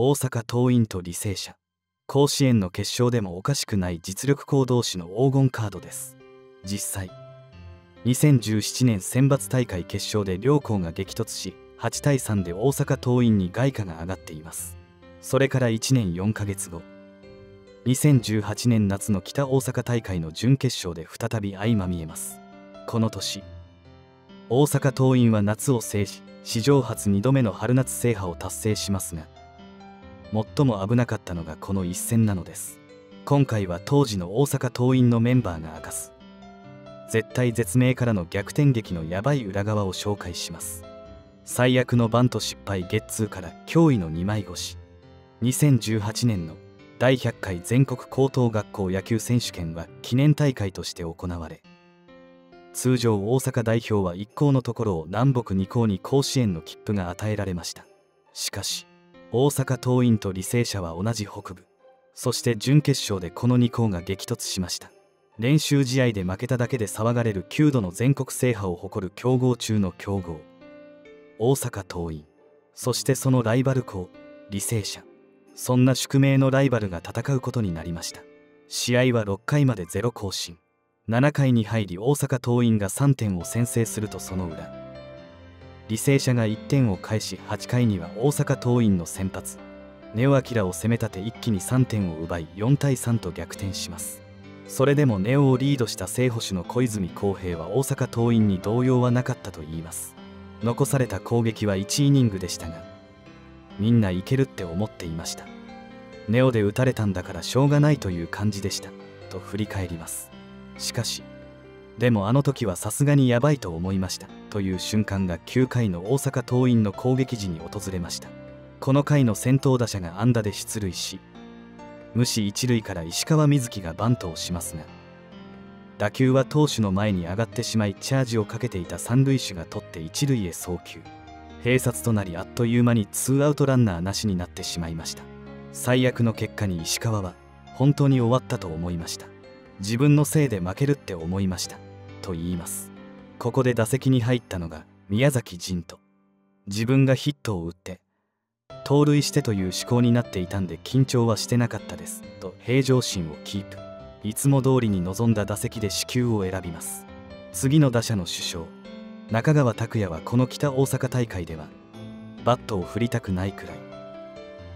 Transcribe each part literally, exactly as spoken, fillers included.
大阪桐蔭と履正社、甲子園の決勝でもおかしくない実力校同士の黄金カードです。実際にせんじゅうななねん選抜大会決勝で両校が激突しはちたいさんで大阪桐蔭に外貨が上がっています。それからいちねんよんかげつご、にせんじゅうはちねん夏の北大阪大会の準決勝で再び相まみえます。この年大阪桐蔭は夏を制し史上初にどめの春夏制覇を達成しますが、最も危なかったのがこの一戦なのです。今回は当時の大阪桐蔭のメンバーが明かす絶体絶命からの逆転劇のやばい裏側を紹介します。最悪のバント失敗ゲッツーから驚異のにまいごし、にせんじゅうはちねんのだいひゃっかい全国高等学校野球選手権は記念大会として行われ、通常大阪代表はいっ校のところを南北に校に甲子園の切符が与えられました。しかし大阪桐蔭と履正社は同じ北部、そして準決勝でこのに校が激突しました。練習試合で負けただけで騒がれるきゅうどの全国制覇を誇る強豪中の強豪大阪桐蔭、そしてそのライバル校履正社、そんな宿命のライバルが戦うことになりました。試合はろっかいまでゼロ更新、ななかいに入り大阪桐蔭がさんてんを先制すると、その裏履正社がいってんを返しはちかいには大阪桐蔭の先発根尾昂を攻め立て一気にさんてんを奪いよんたいさんと逆転します。それでも根尾をリードした正捕手の小泉耕平は大阪桐蔭に動揺はなかったといいます。残された攻撃はいちイニングでしたが、みんないけるって思っていました。根尾で打たれたんだからしょうがないという感じでしたと振り返ります。しかしでもあの時はさすがにやばいと思いましたという瞬間がきゅうかいの大阪桐蔭の攻撃時に訪れました。この回の先頭打者が安打で出塁し、無視いちるいから石川瑞希がバントをしますが、打球は投手の前に上がってしまいチャージをかけていた三塁手が取っていちるいへ送球、併殺となりあっという間にツーアウトランナーなしになってしまいました。最悪の結果に石川は本当に終わったと思いました。自分のせいで負けるって思いましたと言います。ここで打席に入ったのが宮崎仁斗、自分がヒットを打って盗塁してという思考になっていたんで緊張はしてなかったですと平常心をキープ、いつも通りに臨んだ打席で四球を選びます。次の打者の主将中川拓也はこの北大阪大会ではバットを振りたくないくらい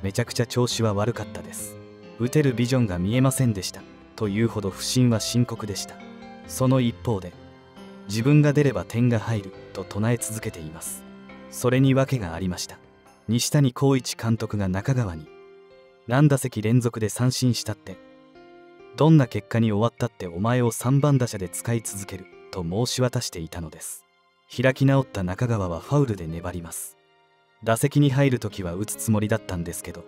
めちゃくちゃ調子は悪かったです、打てるビジョンが見えませんでしたというほど不振は深刻でした。その一方で自分が出れば点が入ると唱え続けています。それに訳がありました。西谷浩一監督が中川に何打席連続で三振したってどんな結果に終わったってお前をさんばんだしゃで使い続けると申し渡していたのです。開き直った中川はファウルで粘ります。打席に入るときは打つつもりだったんですけど、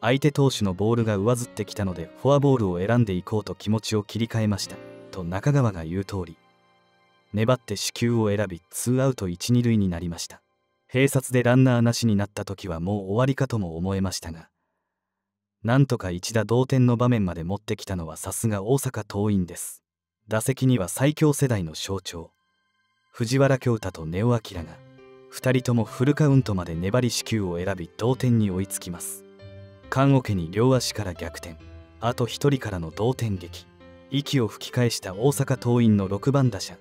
相手投手のボールが上ずってきたのでフォアボールを選んでいこうと気持ちを切り替えましたと中川が言う通り粘って四球を選びツーアウトいちにるいになりました。併殺でランナーなしになった時はもう終わりかとも思えましたが、なんとか一打同点の場面まで持ってきたのはさすが大阪桐蔭です。打席には最強世代の象徴藤原恭太と根尾昂がふたりともフルカウントまで粘り四球を選び同点に追いつきます。菅桶に両足から逆転、あとひとりからの同点劇、息を吹き返した大阪桐蔭のろくばんだしゃ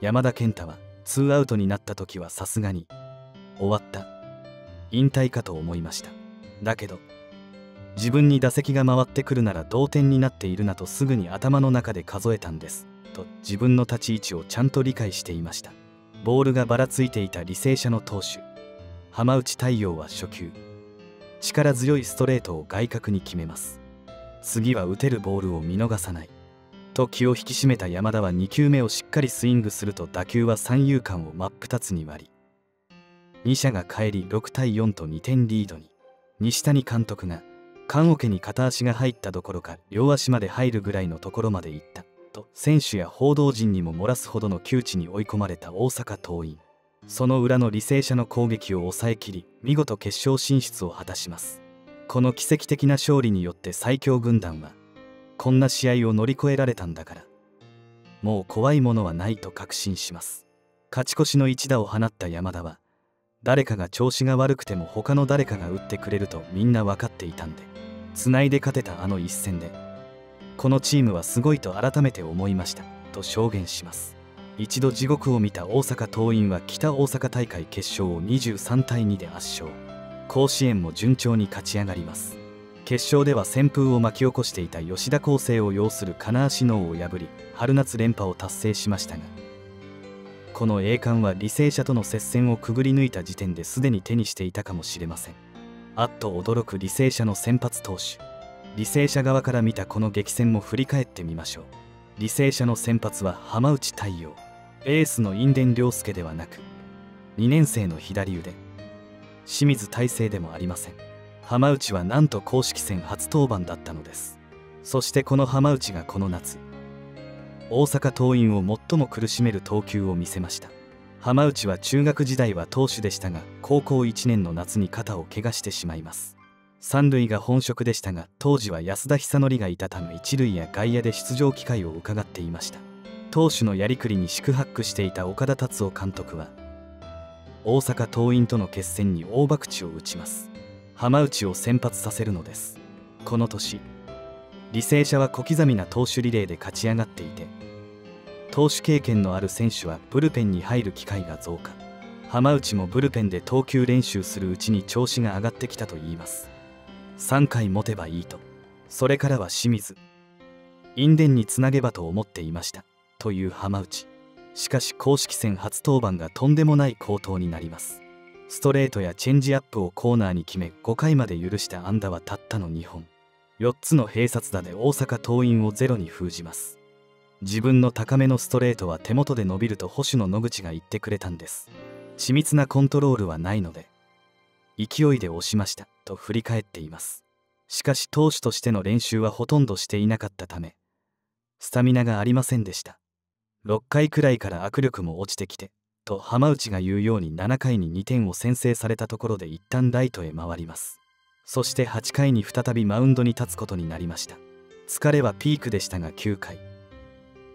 山田健太はツーアウトになった時はさすがに終わった、引退かと思いました。だけど自分に打席が回ってくるなら同点になっているなとすぐに頭の中で数えたんですと自分の立ち位置をちゃんと理解していました。ボールがばらついていた履正社の投手浜内太陽は初球力強いストレートを外角に決めます。次は打てるボールを見逃さないと気を引き締めた山田はにきゅうめをしっかりスイングすると打球は三遊間を真っ二つに割りにしゃが帰りろくたいよんとにてんリードに。西谷監督が菅桶に片足が入ったどころか両足まで入るぐらいのところまで行ったと選手や報道陣にも漏らすほどの窮地に追い込まれた大阪桐蔭、その裏の履正社の攻撃を抑えきり見事決勝進出を果たします。この奇跡的な勝利によって最強軍団はこんな試合を乗り越えられたんだからもう怖いものはないと確信します。勝ち越しの一打を放った山田は誰かが調子が悪くても他の誰かが打ってくれるとみんな分かっていたんで、繋いで勝てたあの一戦で、このチームはすごいと改めて思いました、と証言します。一度地獄を見た大阪桐蔭は北大阪大会決勝をにじゅうさんたいにで圧勝。甲子園も順調に勝ち上がります。決勝では旋風を巻き起こしていた吉田輝星を擁する金足農を破り、春夏連覇を達成しましたが、この栄冠は履正社との接戦をくぐり抜いた時点ですでに手にしていたかもしれません。あっと驚く履正社の先発投手。履正社側から見たこの激戦も振り返ってみましょう。履正社の先発は浜内太陽。エースの印田亮介ではなく、にねんせいの左腕清水大成でもありません。浜内はなんと公式戦初登板だったのです。そしてこの浜内がこの夏大阪桐蔭を最も苦しめる投球を見せました。浜内は中学時代は投手でしたが、高校いちねんの夏に肩を怪我してしまいます。三塁が本職でしたが、当時は安田久典がいたため一塁や外野で出場機会を伺っていました。投手のやりくりに四苦八苦していた岡田達夫監督は、大阪桐蔭との決戦に大博打を打ちます。浜内を先発させるのです。この年、履正社は小刻みな投手リレーで勝ち上がっていて、投手経験のある選手はブルペンに入る機会が増加。浜内もブルペンで投球練習するうちに調子が上がってきたといいます。さんかい持てばいいと、それからは清水、印田につなげばと思っていました。という浜内。しかし公式戦初登板がとんでもない好投になります。ストレートやチェンジアップをコーナーに決め、ごかいまで許した安打はたったのにほん。よっつの併殺打で大阪桐蔭をゼロに封じます。自分の高めのストレートは手元で伸びると捕手の野口が言ってくれたんです。緻密なコントロールはないので勢いで押しました、と振り返っています。しかし投手としての練習はほとんどしていなかったためスタミナがありませんでした。ろっかいくらいから握力も落ちてきて、と浜内が言うようにななかいににてんを先制されたところで一旦ライトへ回ります。そしてはっかいに再びマウンドに立つことになりました。疲れはピークでしたがきゅうかい。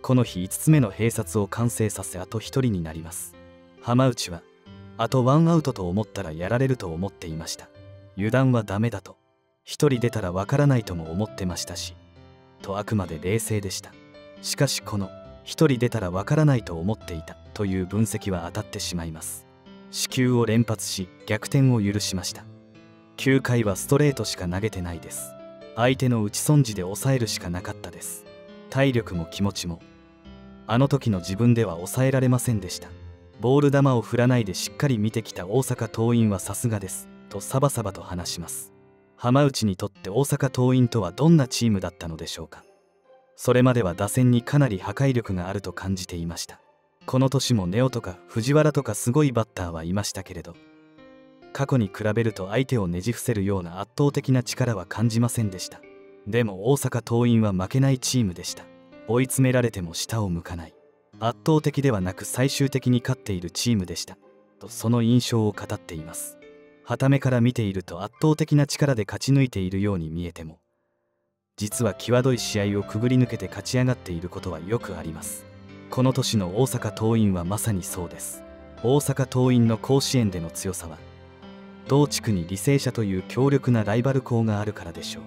この日いつつめの併殺を完成させ、あとひとりになります。浜内は、あとワンアウトと思ったらやられると思っていました。油断はダメだと。ひとり出たらわからないとも思ってましたし、とあくまで冷静でした。しかしこの、一人出たらわからないと思っていたという分析は当たってしまいます。四球を連発し逆転を許しました。きゅうかいはストレートしか投げてないです。相手の打ち損じで抑えるしかなかったです。体力も気持ちもあの時の自分では抑えられませんでした。ボール球を振らないでしっかり見てきた大阪桐蔭はさすがです、とサバサバと話します。浜内にとって大阪桐蔭とはどんなチームだったのでしょうか。それまでは打線にかなり破壊力があると感じていました。この年も根尾とか藤原とかすごいバッターはいましたけれど、過去に比べると相手をねじ伏せるような圧倒的な力は感じませんでした。でも大阪桐蔭は負けないチームでした。追い詰められても下を向かない。圧倒的ではなく最終的に勝っているチームでした。とその印象を語っています。傍目から見ていると圧倒的な力で勝ち抜いているように見えても、実は際どい試合をくぐり抜けて勝ち上がっていることはよくあります。この年の大阪桐蔭はまさにそうです。大阪桐蔭の甲子園での強さは、同地区に履正社という強力なライバル校があるからでしょう。